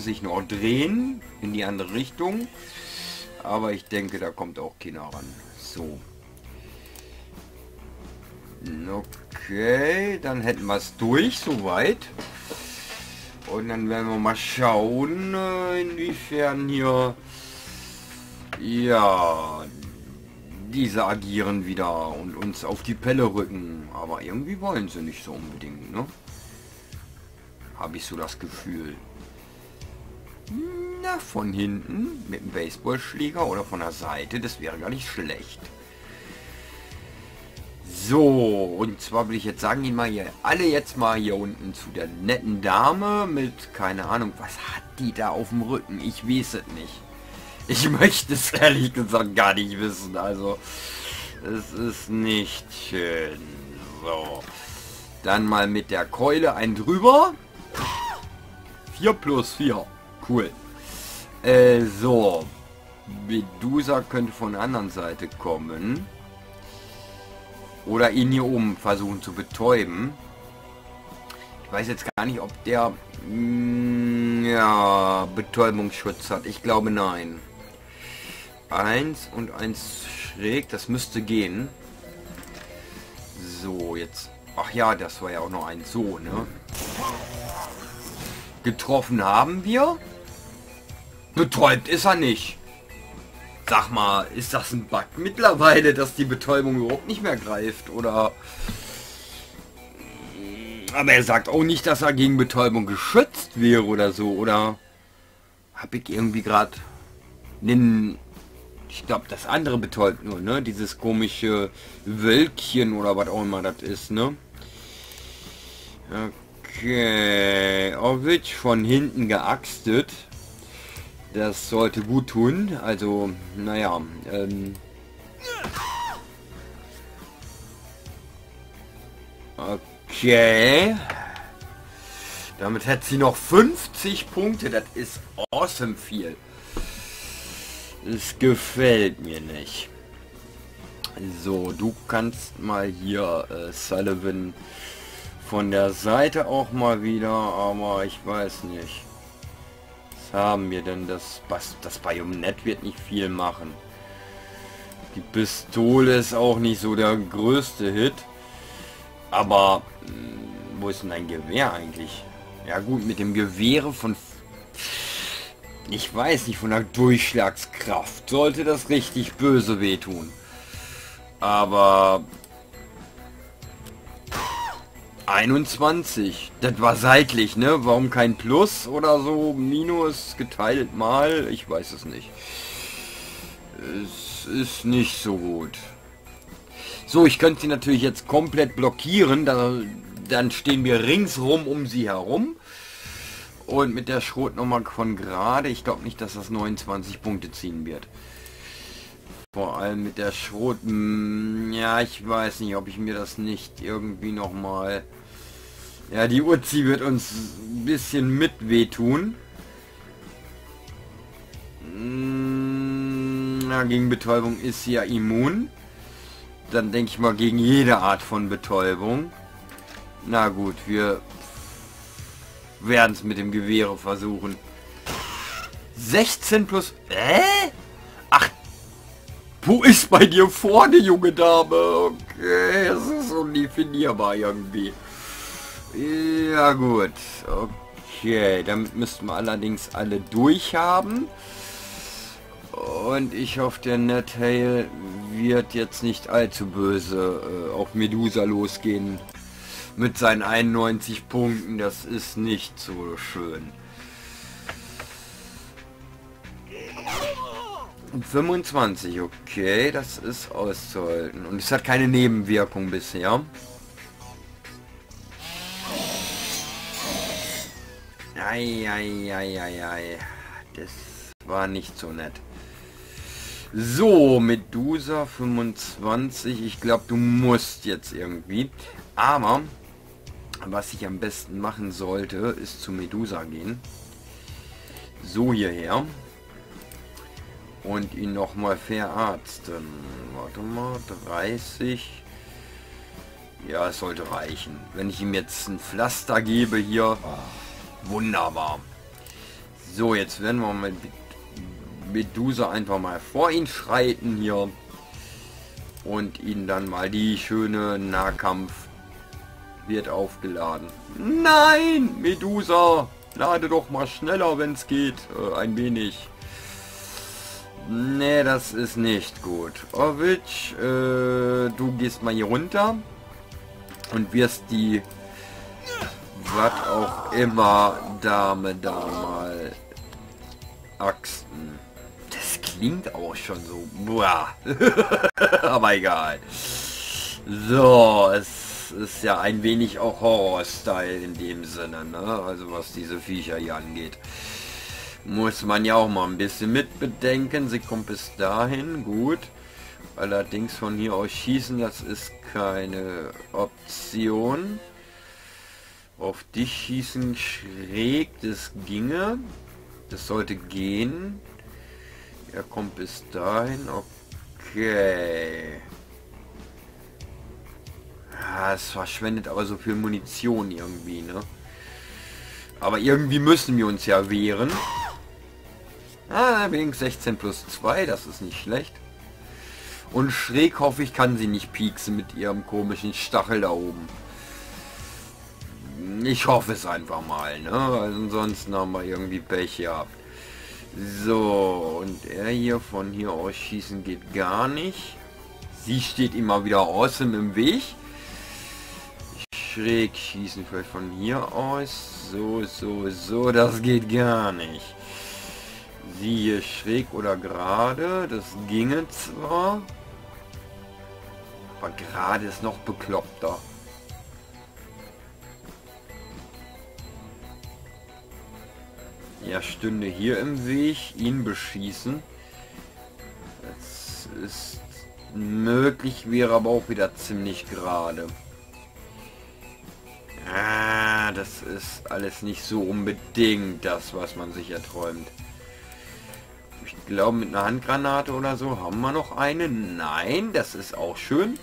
sich noch drehen in die andere Richtung. Aber ich denke, da kommt auch keiner ran. So. Okay, dann hätten wir es durch, soweit. Und dann werden wir mal schauen, inwiefern hier, ja, diese agieren wieder und uns auf die Pelle rücken. Aber irgendwie wollen sie nicht so unbedingt, ne? Habe ich so das Gefühl. Na, von hinten mit dem Baseballschläger oder von der Seite, das wäre gar nicht schlecht. So, und zwar will ich jetzt sagen, die mal hier alle jetzt mal hier unten zu der netten Dame mit, keine Ahnung, was hat die da auf dem Rücken? Ich weiß es nicht. Ich möchte es ehrlich gesagt gar nicht wissen, also es ist nicht schön. So, dann mal mit der Keule einen drüber. 4 plus 4, cool. So, Medusa könnte von der anderen Seite kommen. Oder ihn hier oben versuchen zu betäuben. Ich weiß jetzt gar nicht, ob der ja, Betäubungsschutz hat. Ich glaube nein. 1 und 1 schräg, das müsste gehen. So, jetzt. Ach ja, das war ja auch noch ein so, ne? Getroffen haben wir. Betäubt ist er nicht. Sag mal, ist das ein Bug mittlerweile, dass die Betäubung überhaupt nicht mehr greift, oder? Aber er sagt auch nicht, dass er gegen Betäubung geschützt wäre oder so, oder? Hab ich irgendwie gerade einen... Ich glaube, das andere betäubt nur, ne? Dieses komische Wölkchen oder was auch immer das ist, ne? Okay. Orwitsch von hinten geaxtet. Das sollte gut tun, also, naja, okay. Damit hat sie noch 50 Punkte, das ist awesome viel. Es gefällt mir nicht. So, du kannst mal hier, Sullivan, von der Seite auch mal wieder, aber ich weiß nicht. Haben wir denn das Bajonett wird nicht viel machen. Die Pistole ist auch nicht so der größte Hit. Aber wo ist denn ein Gewehr eigentlich? Ja gut, mit dem Gewehre von... Ich weiß nicht, von der Durchschlagskraft sollte das richtig böse wehtun. Aber... 21. Das war seitlich, ne? Warum kein Plus oder so? Minus geteilt mal? Ich weiß es nicht. Es ist nicht so gut. So, ich könnte sie natürlich jetzt komplett blockieren. Dann stehen wir ringsrum um sie herum. Und mit der Schrotnummer von gerade. Ich glaube nicht, dass das 29 Punkte ziehen wird. Vor allem mit der Schrot... Ja, ich weiß nicht, ob ich mir das nicht irgendwie nochmal... Ja, die Uzi wird uns ein bisschen mit wehtun. Na, gegen Betäubung ist sie ja immun. Dann denke ich mal gegen jede Art von Betäubung. Na gut, wir werden es mit dem Gewehre versuchen. 16 plus... Ach, wo ist bei dir vorne, junge Dame? Okay, es ist undefinierbar irgendwie. Ja gut, okay, damit müssten wir allerdings alle durch haben. Und ich hoffe, der Nethale wird jetzt nicht allzu böse auf Medusa losgehen. Mit seinen 91 Punkten, das ist nicht so schön. 25, okay, das ist auszuhalten. Und es hat keine Nebenwirkung bisher. Eieieiei. Das war nicht so nett. So, Medusa 25. Ich glaube, du musst jetzt irgendwie. Aber, was ich am besten machen sollte, ist zu Medusa gehen. So hierher. Und ihn nochmal verarzten. Warte mal, 30. Ja, es sollte reichen. Wenn ich ihm jetzt ein Pflaster gebe hier. Wunderbar. So, jetzt werden wir mit Medusa einfach mal vor ihn schreiten hier und ihn dann mal die schöne Nahkampf wird aufgeladen. Nein, Medusa, lade doch mal schneller, wenn es geht, ein wenig. Nee, das ist nicht gut. Orwitch, du gehst mal hier runter und wirst die, was auch immer, Dame da mal axten. Das klingt auch schon so. Aber egal. So, es ist ja ein wenig auch Horror-Style in dem Sinne, ne? Also was diese Viecher hier angeht. Muss man ja auch mal ein bisschen mitbedenken. Sie kommt bis dahin, gut. Allerdings von hier aus schießen, das ist keine Option. Auf dich schießen schräg, das ginge. Das sollte gehen. Er kommt bis dahin, okay. Ja, es verschwendet aber so viel Munition irgendwie, ne? Aber irgendwie müssen wir uns ja wehren. Ah, wegen 16 plus 2, das ist nicht schlecht. Und schräg hoffe ich, kann sie nicht pieksen mit ihrem komischen Stachel da oben. Ich hoffe es einfach mal, ne? Also ansonsten haben wir irgendwie Pech gehabt. So, und er hier von hier aus schießen geht gar nicht. Sie steht immer wieder awesome im Weg. Schräg schießen vielleicht von hier aus. So, das geht gar nicht. Siehe schräg oder gerade, das ginge zwar, aber gerade ist noch bekloppter. Er stünde hier im Weg, ihn beschießen. Das ist möglich, wäre aber auch wieder ziemlich gerade. Ah, das ist alles nicht so unbedingt das, was man sich erträumt. Ich glaube, mit einer Handgranate oder so haben wir noch eine. Nein, das ist auch schön.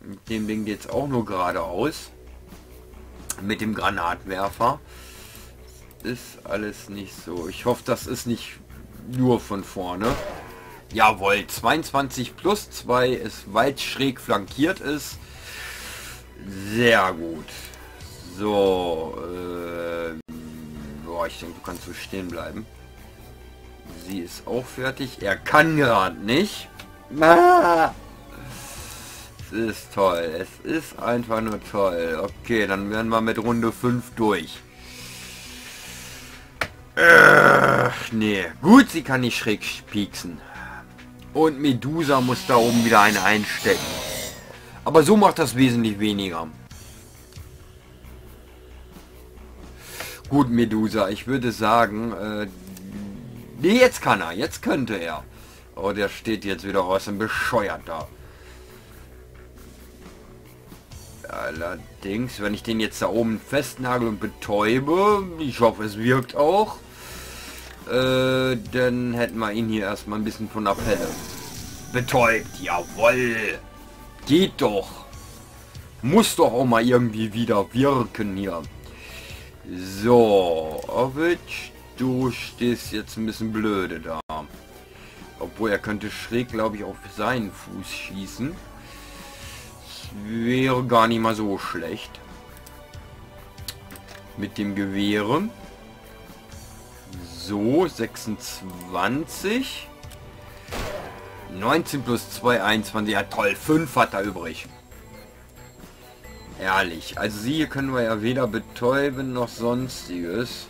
Mit dem Ding geht es auch nur geradeaus. Mit dem Granatwerfer. Ist alles nicht so. Ich hoffe, das ist nicht nur von vorne. Jawohl, 22 plus 2 ist weit schräg flankiert ist. Sehr gut. So, boah, ich denke, du kannst so stehen bleiben. Sie ist auch fertig. Er kann gerade nicht. Ah! Es ist toll. Es ist einfach nur toll. Okay, dann werden wir mit Runde 5 durch. Nee. Gut, sie kann nicht schräg pieksen. Und Medusa muss da oben wieder einen einstecken. Aber so macht das wesentlich weniger. Gut, Medusa, ich würde sagen, nee, jetzt kann er, jetzt könnte er. Oh, der steht jetzt wieder aus dem bescheuert da. Allerdings, wenn ich den jetzt da oben festnagel und betäube, ich hoffe, es wirkt auch, dann hätten wir ihn hier erstmal ein bisschen von der Pelle. Betäubt, jawohl! Geht doch. Muss doch auch mal irgendwie wieder wirken hier. So, Orwitch, du stehst jetzt ein bisschen blöde da. Obwohl, er könnte schräg, glaube ich, auf seinen Fuß schießen. Das wäre gar nicht mal so schlecht. Mit dem Gewehre. So, 26. 19 plus 2, 21, ja toll, 5 hat er übrig. Ehrlich, also sie können wir ja weder betäuben noch sonstiges.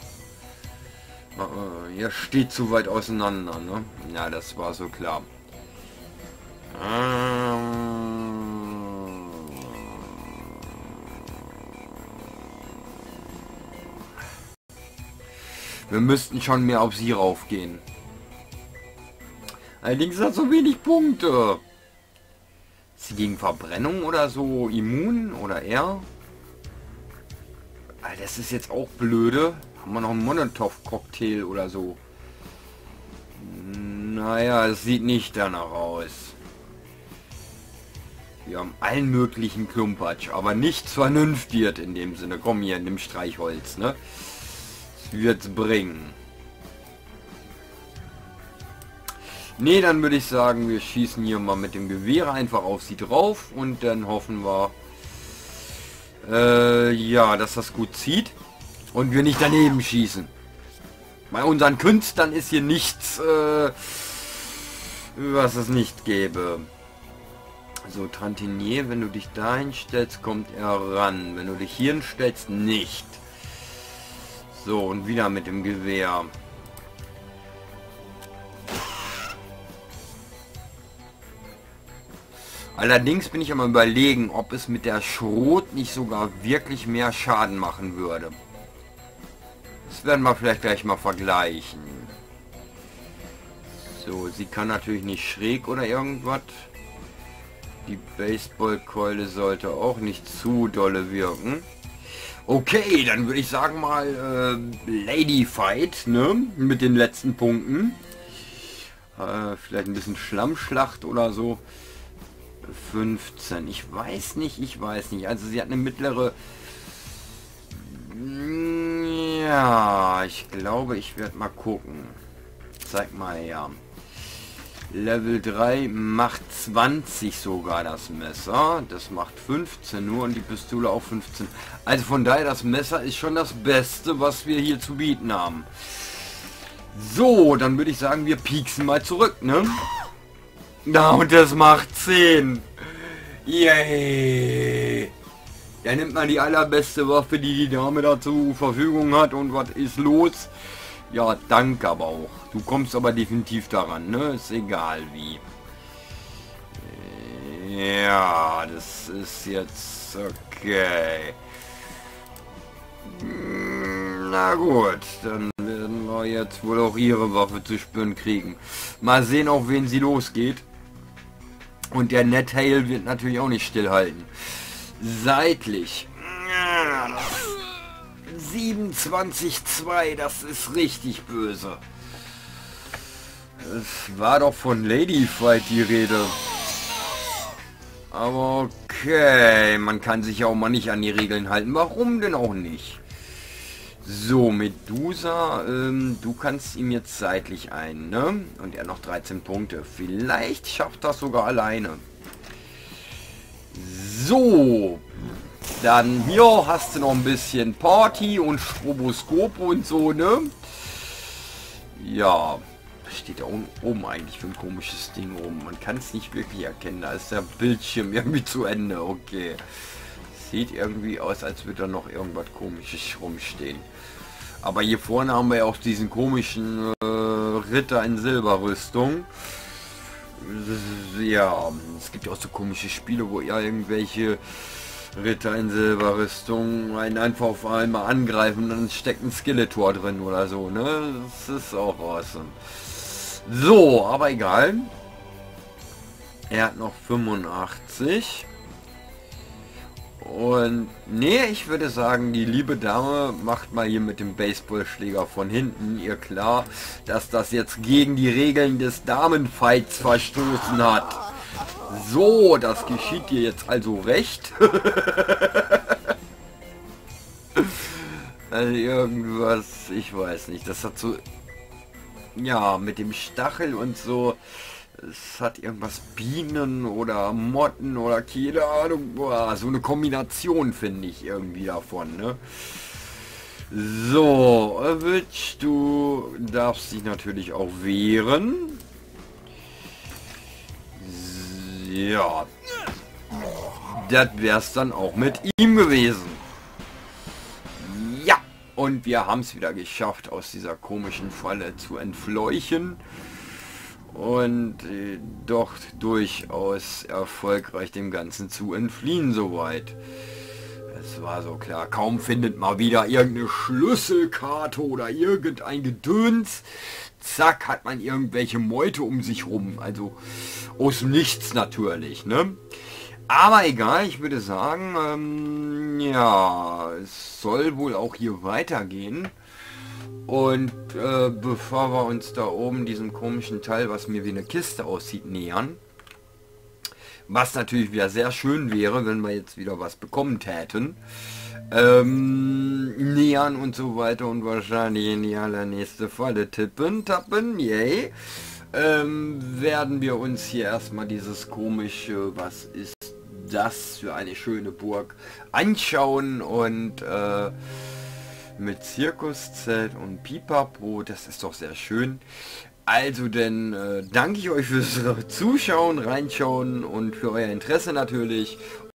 Hier steht zu weit auseinander, ne? Ja, das war so klar. Wir müssten schon mehr auf sie raufgehen. Allerdings hat so wenig Punkte. Ist sie gegen Verbrennung oder so immun? Oder er? Alter, das ist jetzt auch blöde. Haben wir noch einen Molotov-Cocktail oder so? Naja, es sieht nicht danach aus. Wir haben allen möglichen Klumpatsch, aber nichts vernünftiges in dem Sinne. Komm hier, nimm Streichholz, ne? wird's bringen. Nee, dann würde ich sagen, wir schießen hier mal mit dem Gewehr einfach auf sie drauf und dann hoffen wir, ja, dass das gut zieht und wir nicht daneben schießen. Bei unseren Künstlern ist hier nichts, was es nicht gäbe. So, Trantinier, wenn du dich dahin stellst, kommt er ran. Wenn du dich hierhin stellst, nicht. So, und wieder mit dem Gewehr. Allerdings bin ich am Überlegen, ob es mit der Schrot nicht sogar wirklich mehr Schaden machen würde. Das werden wir vielleicht gleich mal vergleichen. So, sie kann natürlich nicht schräg oder irgendwas. Die Baseballkeule sollte auch nicht zu dolle wirken. Okay, dann würde ich sagen mal Lady Fight, ne? Mit den letzten Punkten. Vielleicht ein bisschen Schlammschlacht oder so. 15. Ich weiß nicht, Also sie hat eine mittlere... Ja, ich glaube, ich werde mal gucken. Zeig mal her. Level 3 macht 20 sogar das Messer. Das macht 15 nur und die Pistole auch 15. Also von daher, das Messer ist schon das Beste, was wir hier zu bieten haben. So, dann würde ich sagen, wir pieksen mal zurück, ne? Na, und das macht 10. Yay. Da nimmt man die allerbeste Waffe, die die Dame dazu Verfügung hat. Und was ist los? Ja, danke aber auch. Du kommst aber definitiv daran, ne? Ist egal wie. Ja, das ist jetzt okay. Na gut, dann werden wir jetzt wohl auch ihre Waffe zu spüren kriegen. Mal sehen, auf wen sie losgeht. Und der Nethale wird natürlich auch nicht stillhalten. Seitlich. 27,2, das ist richtig böse. Es war doch von Lady Fight die Rede. Aber okay, man kann sich ja auch mal nicht an die Regeln halten. Warum denn auch nicht? So, Medusa, du kannst ihm jetzt seitlich ein, ne? Und er noch 13 Punkte. Vielleicht schafft das sogar alleine. So, dann hier hast du noch ein bisschen Party und Stroboskop und so, ne? Ja, was steht da oben eigentlich für ein komisches Ding rum? Man kann es nicht wirklich erkennen, da ist der Bildschirm irgendwie zu Ende, okay. Sieht irgendwie aus, als würde da noch irgendwas Komisches rumstehen. Aber hier vorne haben wir ja auch diesen komischen Ritter in Silberrüstung. Ja, es gibt auch so komische Spiele, wo ja irgendwelche Ritter in Silberrüstung einen einfach auf einmal angreifen und dann steckt ein Skeletor drin oder so, ne? Das ist auch awesome. So, aber egal. Er hat noch 85. Und nee, ich würde sagen, die liebe Dame macht mal hier mit dem Baseballschläger von hinten ihr klar, dass das jetzt gegen die Regeln des Damenfights verstoßen hat. So, das geschieht dir jetzt also recht. Also irgendwas, ich weiß nicht, das hat so... Ja, mit dem Stachel und so... Es hat irgendwas Bienen oder Motten oder keine Ahnung. Boah, so eine Kombination finde ich irgendwie davon, ne? So, Witsch, du darfst dich natürlich auch wehren. Ja. Das wär's dann auch mit ihm gewesen. Ja, und wir haben es wieder geschafft, aus dieser komischen Falle zu entfleuchen. Und doch durchaus erfolgreich dem Ganzen zu entfliehen soweit. Es war so klar, kaum findet mal wieder irgendeine Schlüsselkarte oder irgendein Gedöns. Zack, hat man irgendwelche Meute um sich rum. Also aus dem Nichts natürlich, ne? Aber egal, ich würde sagen, ja, es soll wohl auch hier weitergehen. Und bevor wir uns da oben diesem komischen Teil, was mir wie eine Kiste aussieht, nähern, was natürlich wieder sehr schön wäre, wenn wir jetzt wieder was bekommen täten, nähern und so weiter und wahrscheinlich in die allernächste Falle tappen, yay, werden wir uns hier erstmal dieses komische, was ist das für eine schöne Burg, anschauen und mit Zirkuszelt und Pipapo, das ist doch sehr schön. Also denn danke ich euch fürs Zuschauen, Reinschauen und für euer Interesse natürlich.